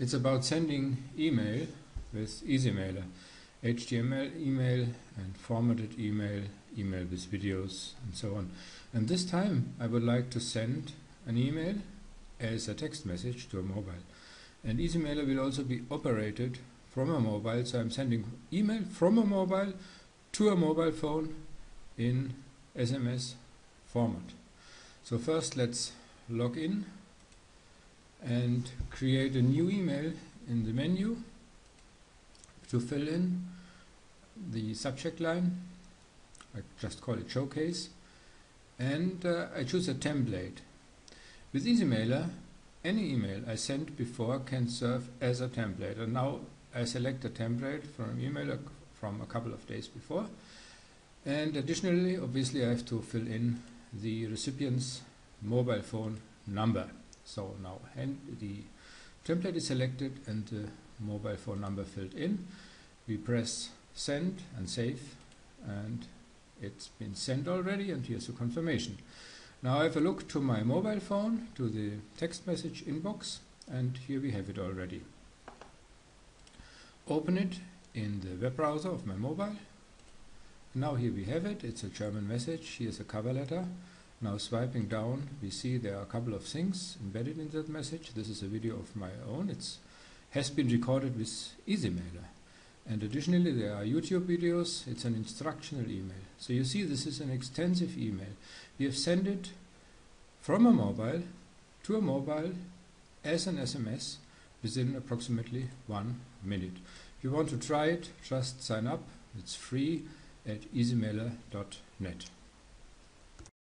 It's about sending email with ezMailr, HTML email and formatted email, email with videos and so on. And this time I would like to send an email as a text message to a mobile. And ezMailr will also be operated from a mobile, so I'm sending email from a mobile to a mobile phone in SMS format. So first let's log in and create a new email in the menu to fill in the subject line. I just call it showcase, and I choose a template. With ezMailr, any email I sent before can serve as a template, and now I select a template from an email from a couple of days before, and additionally obviously I have to fill in the recipient's mobile phone number. So now the template is selected and the mobile phone number filled in. We press send and save, and it's been sent already, and here's the confirmation. Now I have a look to my mobile phone, to the text message inbox, and here we have it already. Open it in the web browser of my mobile. Now here we have it. It's a German message. Here's a cover letter. Now swiping down, we see there are a couple of things embedded in that message. This is a video of my own. It has been recorded with ezMailr. And additionally there are YouTube videos. It's an instructional email. So you see this is an extensive email. We have sent it from a mobile to a mobile as an SMS within approximately 1 minute. If you want to try it, just sign up. It's free at ezMailr.net.